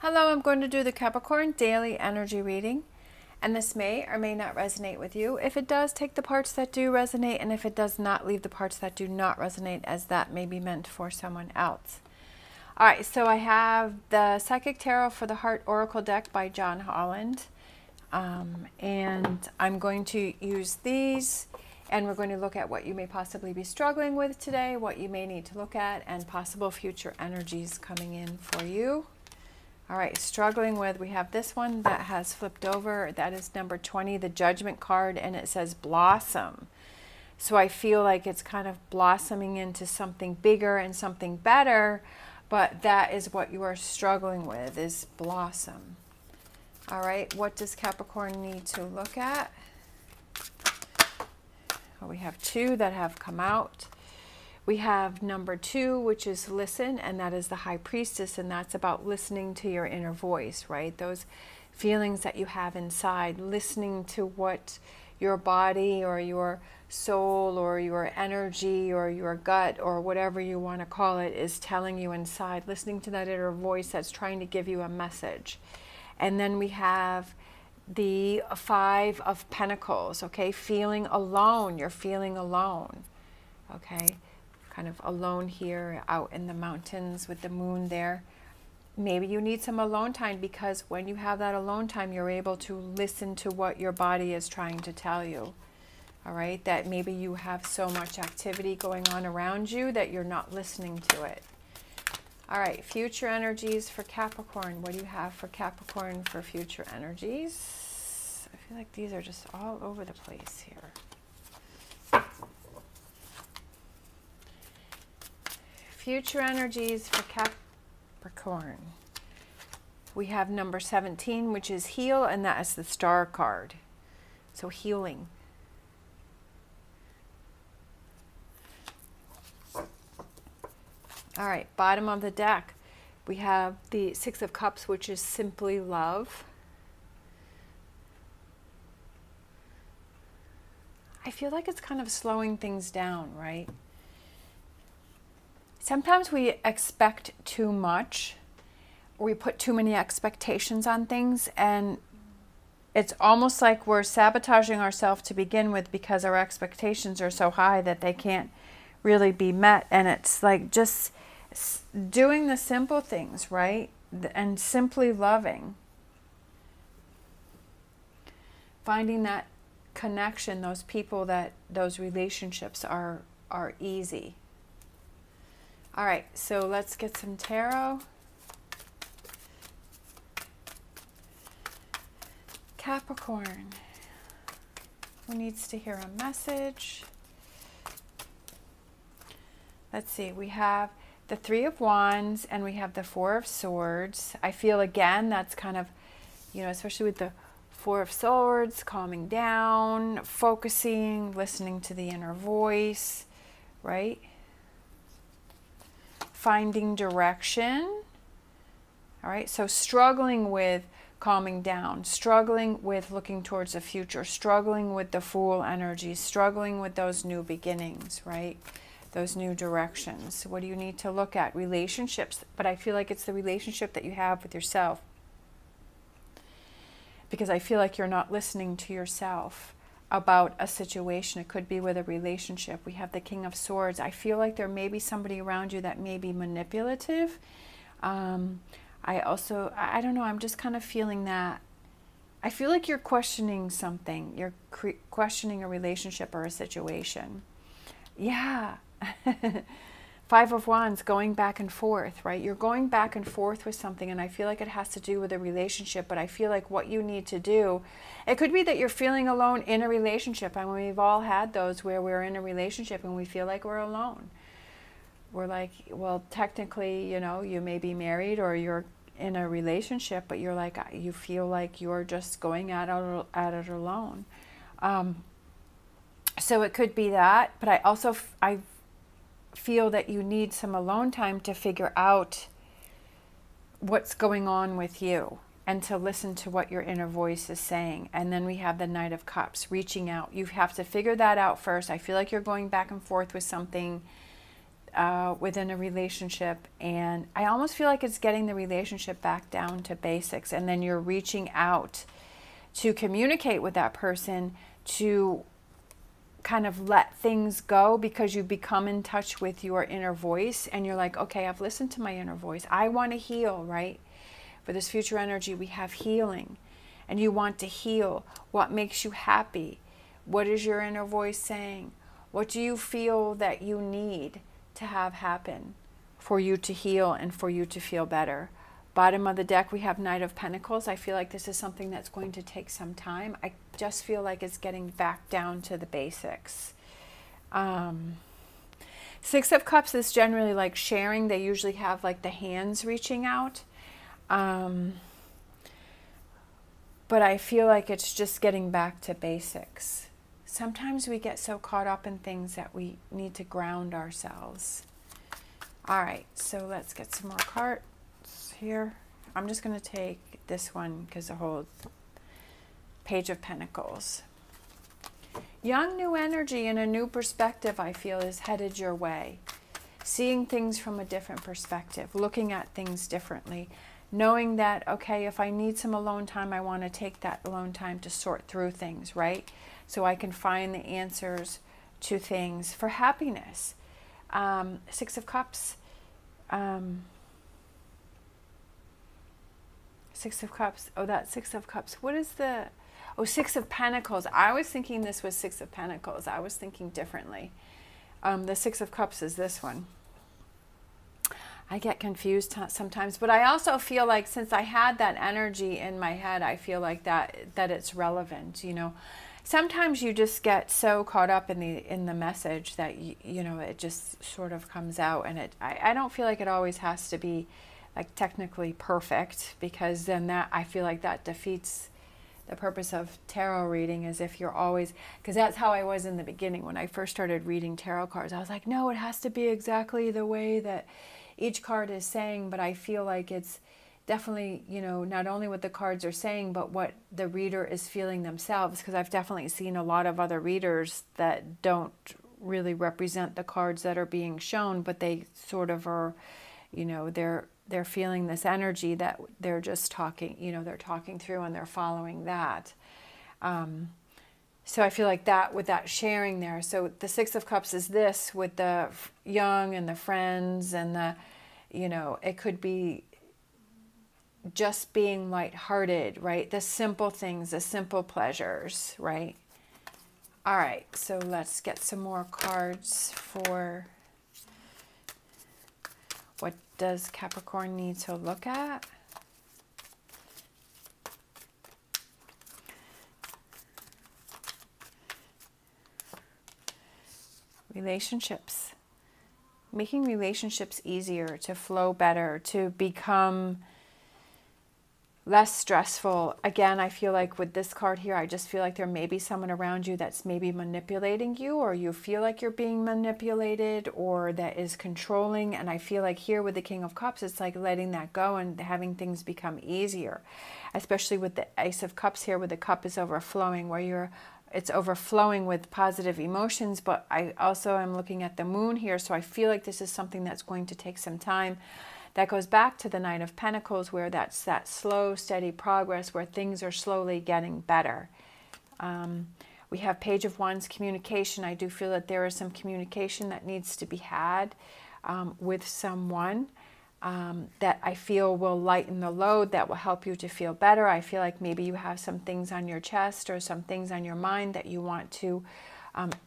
Hello, I'm going to do the Capricorn daily energy reading, and this may or may not resonate with you. If it does, take the parts that do resonate, and if it does not, leave the parts that do not resonate, as that may be meant for someone else. All right, so I have the Psychic Tarot for the Heart Oracle Deck by John Holland, and I'm going to use these, and we're going to look at what you may possibly be struggling with today, what you may need to look at, and possible future energies coming in for you. All right, struggling with, we have this one that has flipped over. That is number 20, the Judgment card, and it says blossom. So I feel like it's kind of blossoming into something bigger and something better, but that is what you are struggling with, is blossom. All right, what does Capricorn need to look at? Well, we have two that have come out. We have number 2, which is listen, and that is the High Priestess, and that's about listening to your inner voice, right? Those feelings that you have inside, listening to what your body or your soul or your energy or your gut or whatever you want to call it is telling you inside, listening to that inner voice that's trying to give you a message. And then we have the 5 of Pentacles, okay? Feeling alone, you're feeling alone, okay? Kind of alone here out in the mountains with the moon there. Maybe you need some alone time, because when you have that alone time, you're able to listen to what your body is trying to tell you. All right, that maybe you have so much activity going on around you that you're not listening to it. All right, future energies for Capricorn. What do you have for Capricorn for future energies? I feel like these are just all over the place here. Future energies for Capricorn. We have number 17, which is heal, and that is the Star card. So healing. All right, bottom of the deck, we have the 6 of Cups, which is simply love. I feel like it's kind of slowing things down, right? Sometimes we expect too much, we put too many expectations on things, and it's almost like we're sabotaging ourselves to begin with, because our expectations are so high that they can't really be met. And it's like just doing the simple things, right? And simply loving. Finding that connection, those people, that those relationships are easy. All right, so let's get some tarot. Capricorn, who needs to hear a message? Let's see, we have the 3 of Wands and we have the 4 of Swords. I feel again that's kind of, you know, especially with the 4 of Swords, calming down, focusing, listening to the inner voice, right? Finding direction. All right, so struggling with calming down, struggling with looking towards the future, struggling with the Fool energy, struggling with those new beginnings, right? Those new directions. What do you need to look at? Relationships, but I feel like it's the relationship that you have with yourself, because I feel like you're not listening to yourself about a situation. It could be with a relationship. We have the King of Swords. I feel like there may be somebody around you that may be manipulative. I don't know, I'm just kind of feeling that. I feel like you're questioning something. You're questioning a relationship or a situation. Yeah. 5 of Wands, going back and forth, right? You're going back and forth with something, and I feel like it has to do with a relationship, but I feel like what you need to do, it could be that you're feeling alone in a relationship. I mean, we've all had those where we're in a relationship and we feel like we're alone. We're like, well, technically, you know, you may be married or you're in a relationship, but you're like, you feel like you're just going at it alone. So it could be that, but I also, I feel that you need some alone time to figure out what's going on with you and to listen to what your inner voice is saying. And then we have the Knight of Cups, reaching out. You have to figure that out first. I feel like you're going back and forth with something within a relationship, and I almost feel like it's getting the relationship back down to basics, and then you're reaching out to communicate with that person to kind of let things go, because you become in touch with your inner voice and you're like, okay, I've listened to my inner voice. I want to heal, right? For this future energy, we have healing, and you want to heal. What makes you happy? What is your inner voice saying? What do you feel that you need to have happen for you to heal and for you to feel better? Bottom of the deck, we have Knight of Pentacles. I feel like this is something that's going to take some time. I just feel like it's getting back down to the basics. Six of Cups is generally like sharing. They usually have like the hands reaching out. But I feel like it's just getting back to basics. Sometimes we get so caught up in things that we need to ground ourselves. All right, so let's get some more cards here. I'm just going to take this one because the whole Page of Pentacles. Young new energy and a new perspective, I feel, is headed your way. Seeing things from a different perspective, looking at things differently, knowing that, okay, if I need some alone time, I want to take that alone time to sort through things, right? So I can find the answers to things for happiness. Six of Cups. Six of Cups. Oh, that's Six of Cups. What is the... Oh, Six of Pentacles. I was thinking this was Six of Pentacles. I was thinking differently. The Six of Cups is this one. I get confused sometimes. But I also feel like since I had that energy in my head, I feel like that it's relevant, you know. Sometimes you just get so caught up in the message that you know, it just sort of comes out, and I don't feel like it always has to be like technically perfect, because then that, I feel like that defeats the purpose of tarot reading, as if you're always, because that's how I was in the beginning when I first started reading tarot cards. I was like, no, it has to be exactly the way that each card is saying, but I feel like it's definitely, you know, not only what the cards are saying, but what the reader is feeling themselves, because I've definitely seen a lot of other readers that don't really represent the cards that are being shown, but they sort of are, you know, they're feeling this energy that they're just talking, you know, they're talking through and they're following that. So I feel like that, with that sharing there. So the Six of Cups is this with the young and the friends and the, you know, it could be just being lighthearted, right? The simple things, the simple pleasures, right? All right, so let's get some more cards for what does Capricorn need to look at? Relationships. Making relationships easier, to flow better, to become less stressful. Again, I feel like with this card here, I just feel like there may be someone around you that's maybe manipulating you, or you feel like you're being manipulated, or that is controlling. And I feel like here with the King of Cups, it's like letting that go and having things become easier, especially with the Ace of Cups here, where the cup is overflowing, where it's overflowing with positive emotions. But I also am looking at the moon here, so I feel like this is something that's going to take some time. That goes back to the Nine of Pentacles, where that's that slow, steady progress, where things are slowly getting better. We have Page of Wands, communication. I do feel that there is some communication that needs to be had with someone that I feel will lighten the load, that will help you to feel better. I feel like maybe you have some things on your chest or some things on your mind that you want to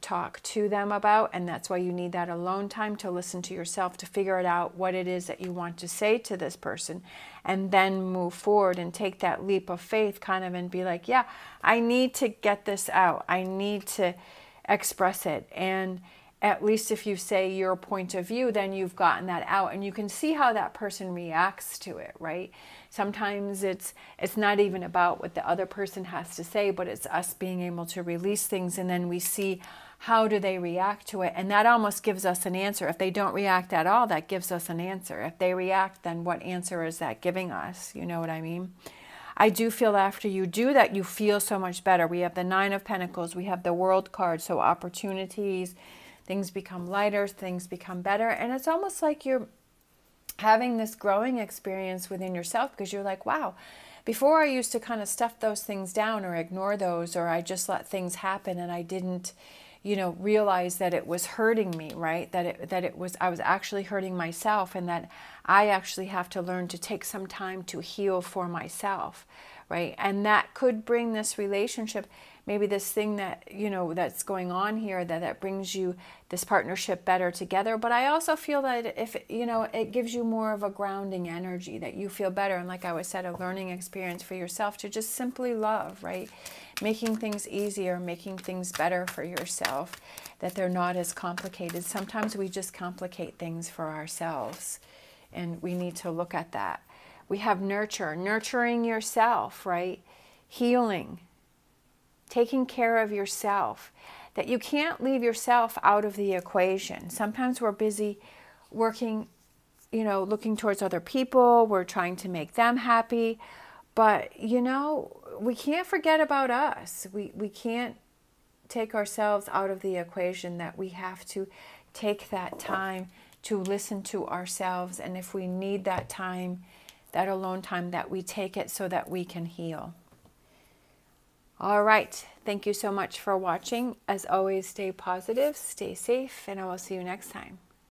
talk to them about, and that's why you need that alone time to listen to yourself, to figure it out what it is that you want to say to this person, and then move forward and take that leap of faith, kind of, and be like, yeah, I need to get this out, I need to express it. And at least if you say your point of view, then you've gotten that out, and you can see how that person reacts to it, right? Sometimes it's not even about what the other person has to say, but it's us being able to release things, and then we see how do they react to it, and that almost gives us an answer. If they don't react at all, that gives us an answer. If they react, then what answer is that giving us? You know what I mean? I do feel after you do that, you feel so much better. We have the Nine of Pentacles, we have the World card, so opportunities, Things become lighter, things become better. And it's almost like you're having this growing experience within yourself, because you're like, wow, before I used to kind of stuff those things down or ignore those, or I just let things happen and I didn't, you know, realize that it was hurting me, right? I was actually hurting myself, and that I actually have to learn to take some time to heal for myself, right? And that could bring this relationship, maybe this thing that, you know, that's going on here, that brings you this partnership better together. But I also feel that if, you know, it gives you more of a grounding energy, that you feel better. And like I always said, a learning experience for yourself to just simply love, right? Making things easier, making things better for yourself, that they're not as complicated. Sometimes we just complicate things for ourselves, and we need to look at that. We have nurture, nurturing yourself, right? Healing, taking care of yourself, that you can't leave yourself out of the equation. Sometimes we're busy working, you know, looking towards other people, we're trying to make them happy, but, you know, we can't forget about us. We can't take ourselves out of the equation, that we have to take that time to listen to ourselves. And if we need that time, that alone time, that we take it so that we can heal. All right. Thank you so much for watching. As always, stay positive, stay safe, and I will see you next time.